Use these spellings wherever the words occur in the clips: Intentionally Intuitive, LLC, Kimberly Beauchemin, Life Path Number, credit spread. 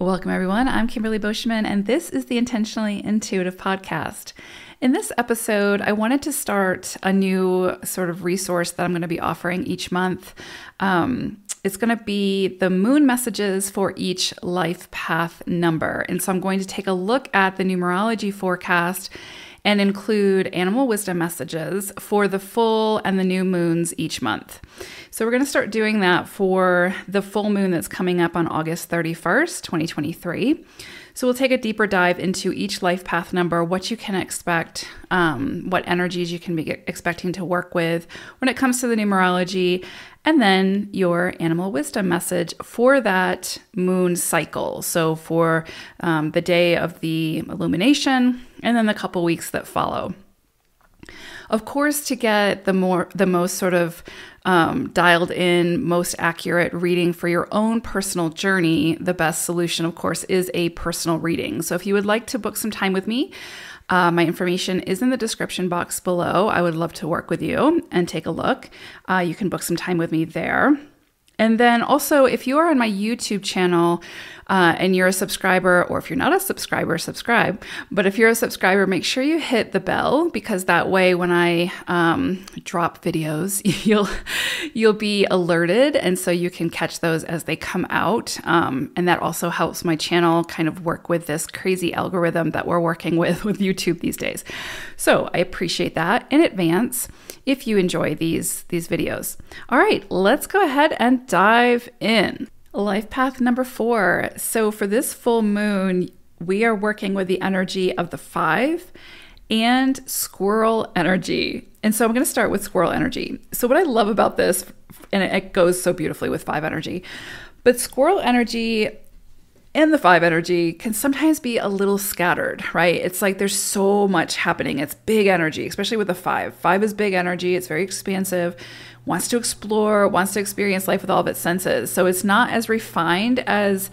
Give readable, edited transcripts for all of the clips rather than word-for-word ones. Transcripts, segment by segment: Welcome, everyone. I'm Kimberly Beauchemin, and this is the Intentionally Intuitive podcast. In this episode, I wanted to start a new sort of resource that I'm going to be offering each month. It's going to be the moon messages for each life path number. And so I'm going to take a look at the numerology forecast and include animal wisdom messages for the full and the new moons each month. So we're going to start doing that for the full moon that's coming up on August 31st, 2023. So we'll take a deeper dive into each life path number, what you can expect, what energies you can be expecting to work with when it comes to the numerology, and then your animal wisdom message for that moon cycle. So for the day of the illumination and then the couple weeks that follow. Of course, to get the most sort of dialed in, most accurate reading for your own personal journey, the best solution, of course, is a personal reading. So if you would like to book some time with me, my information is in the description box below. I would love to work with you and take a look. You can book some time with me there. And then also, if you are on my YouTube channel and you're a subscriber, or if you're not a subscriber, subscribe. But if you're a subscriber, make sure you hit the bell, because that way when I drop videos, you'll be alerted. And so you can catch those as they come out. And that also helps my channel kind of work with this crazy algorithm that we're working with YouTube these days. So I appreciate that in advance if you enjoy these videos. All right, let's go ahead and dive in. Life path number 4. So for this full moon, we are working with the energy of the 5 and squirrel energy. And so I'm going to start with squirrel energy. So what I love about this, and it goes so beautifully with 5 energy, but squirrel energy and the 5 energy can sometimes be a little scattered, right? It's like there's so much happening. It's big energy, especially with the 5. 5 is big energy. It's very expansive, wants to explore, wants to experience life with all of its senses. So it's not as refined as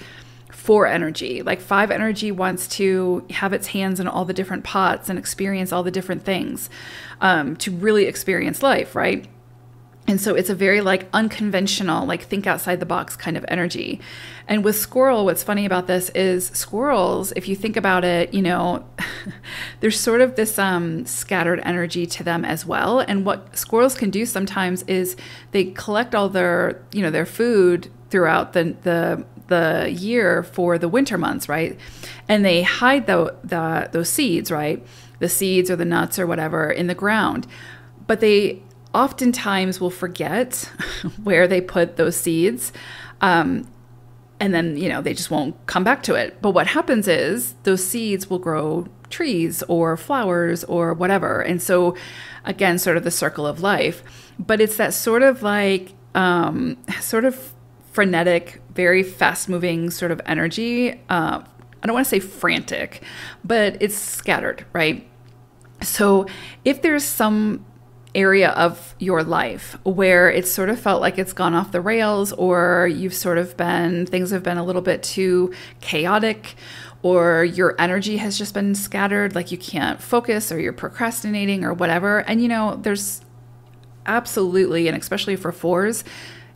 4 energy. Like 5 energy wants to have its hands in all the different pots and experience all the different things to really experience life, right? And so it's a very like unconventional, like think outside the box kind of energy. And with squirrel, what's funny about this is squirrels, if you think about it, you know, there's sort of this scattered energy to them as well. And what squirrels can do sometimes is they collect all their, you know, their food throughout the year for the winter months, right? And they hide those seeds, right? The seeds or the nuts or whatever in the ground. But they oftentimes will forget where they put those seeds. And then, you know, they just won't come back to it. But what happens is those seeds will grow trees or flowers or whatever. And so again, sort of the circle of life, but it's that sort of like, sort of frenetic, very fast moving sort of energy. I don't want to say frantic, but it's scattered, right? So if there's some area of your life where it's sort of felt like it's gone off the rails, or you've sort of been, things have been a little bit too chaotic, or your energy has just been scattered, like you can't focus or you're procrastinating or whatever. And you know, there's absolutely, and especially for 4s,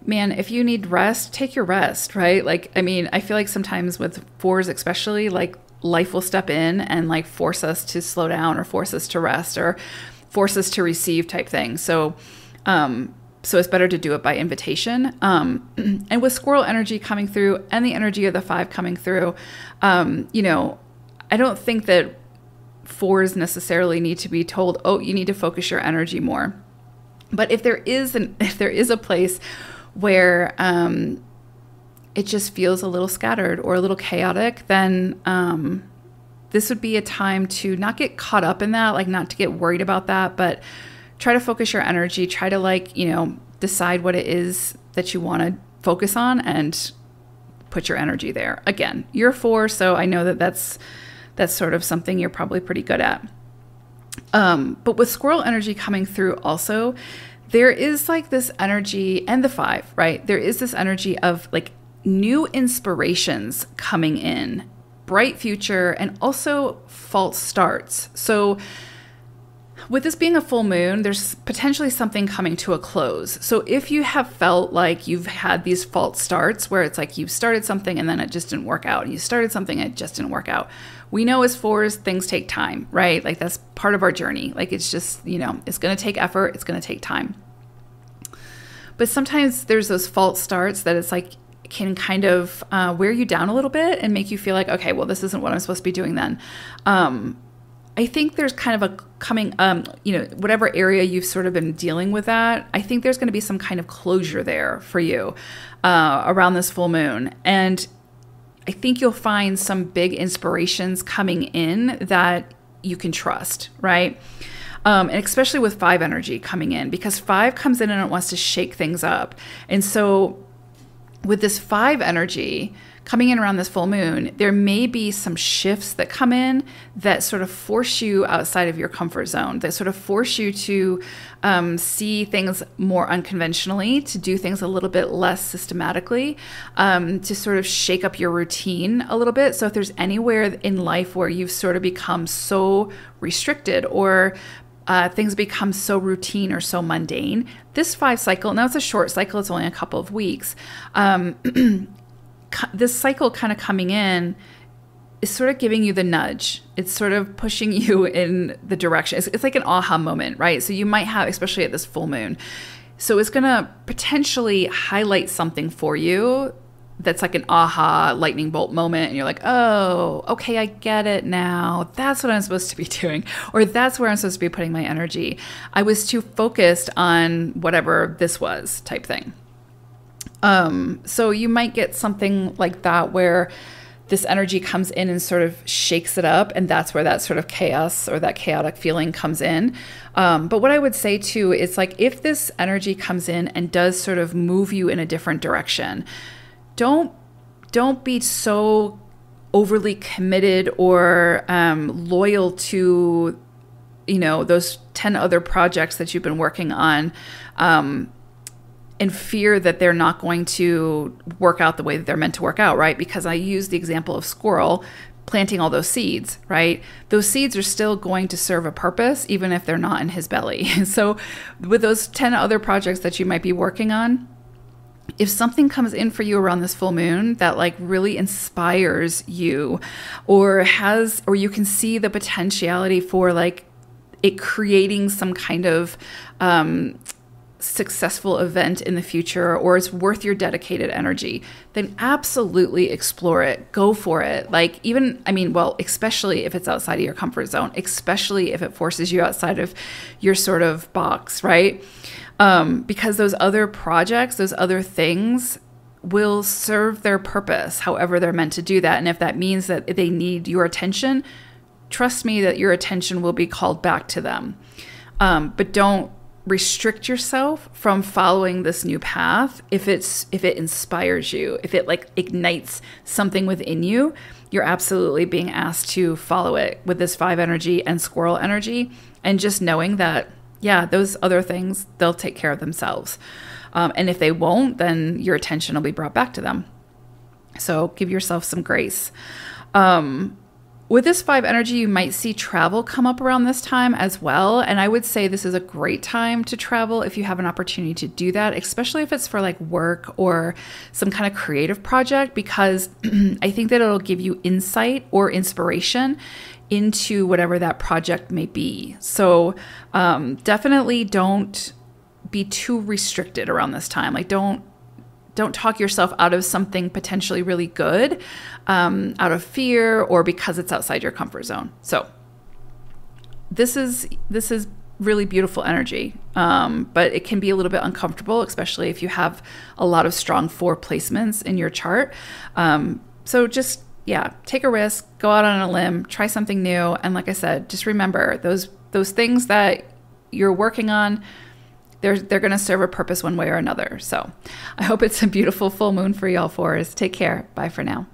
man, if you need rest, take your rest, right? Like, I mean, I feel like sometimes with 4s especially, like life will step in and like force us to slow down or force us to rest or force us to receive type thing. So, so it's better to do it by invitation. And with squirrel energy coming through and the energy of the 5 coming through, you know, I don't think that 4s necessarily need to be told, oh, you need to focus your energy more. But if there is a place where, it just feels a little scattered or a little chaotic, then, this would be a time to not get caught up in that, like not to get worried about that, but try to focus your energy, try to like, you know, decide what it is that you want to focus on and put your energy there. Again, you're 4, so I know that that's sort of something you're probably pretty good at. But with squirrel energy coming through also, there is like this energy, and the 5, right? There is this energy of like new inspirations coming in, bright future, and also false starts. So With this being a full moon, there's potentially something coming to a close. So if you have felt like you've had these false starts where it's like you started something and then it just didn't work out, and you started something and it just didn't work out, we know as fours, things take time, right? Like that's part of our journey. Like it's just, you know, it's going to take effort. It's going to take time. But sometimes there's those false starts that it's like, can kind of wear you down a little bit and make you feel like, okay, well, this isn't what I'm supposed to be doing then. I think there's kind of a coming, you know, whatever area you've sort of been dealing with that, I think there's going to be some kind of closure there for you around this full moon. And I think you'll find some big inspirations coming in that you can trust, right? And especially with five energy coming in, because five comes in and it wants to shake things up. And so with this five energy coming in around this full moon, there may be some shifts that come in that sort of force you outside of your comfort zone, that sort of force you to see things more unconventionally, to do things a little bit less systematically, to sort of shake up your routine a little bit. So if there's anywhere in life where you've sort of become so restricted, or things become so routine or so mundane, this five cycle, now it's a short cycle, it's only a couple of weeks, this cycle kind of coming in is sort of giving you the nudge. It's sort of pushing you in the direction. It's like an aha moment, right? So you might have, especially at this full moon. So it's going to potentially highlight something for you that's like an aha lightning bolt moment, and you're like, oh, okay, I get it now. That's what I'm supposed to be doing, or that's where I'm supposed to be putting my energy. I was too focused on whatever this was type thing. So you might get something like that where this energy comes in and sort of shakes it up, and that's where that sort of chaos or that chaotic feeling comes in. But what I would say too is, like, if this energy comes in and does sort of move you in a different direction, don't be so overly committed or loyal to, you know, those 10 other projects that you've been working on and fear that they're not going to work out the way that they're meant to work out, right? Because I use the example of squirrel planting all those seeds, right? Those seeds are still going to serve a purpose, even if they're not in his belly. So with those 10 other projects that you might be working on, if something comes in for you around this full moon that like really inspires you, or has, or you can see the potentiality for like it creating some kind of successful event in the future, or it's worth your dedicated energy, then absolutely explore it. Go for it. Like even, I mean, well, especially if it's outside of your comfort zone, especially if it forces you outside of your sort of box, right? Because those other projects, those other things will serve their purpose, however they're meant to do that. And if that means that they need your attention, trust me that your attention will be called back to them. But don't restrict yourself from following this new path. If it inspires you, if it like ignites something within you, you're absolutely being asked to follow it with this five energy and squirrel energy. And just knowing that, yeah, those other things, they'll take care of themselves. And if they won't, then your attention will be brought back to them. So give yourself some grace. With this five energy, you might see travel come up around this time as well. And I would say this is a great time to travel if you have an opportunity to do that, especially if it's for like work or some kind of creative project, because I think that it'll give you insight or inspiration into whatever that project may be. So definitely don't be too restricted around this time. Like don't talk yourself out of something potentially really good out of fear or because it's outside your comfort zone. So this is really beautiful energy, but it can be a little bit uncomfortable, especially if you have a lot of strong four placements in your chart. So just, yeah, take a risk, go out on a limb, try something new. And like I said, just remember those things that you're working on, they're going to serve a purpose one way or another. So I hope it's a beautiful full moon for y'all fours. Take care. Bye for now.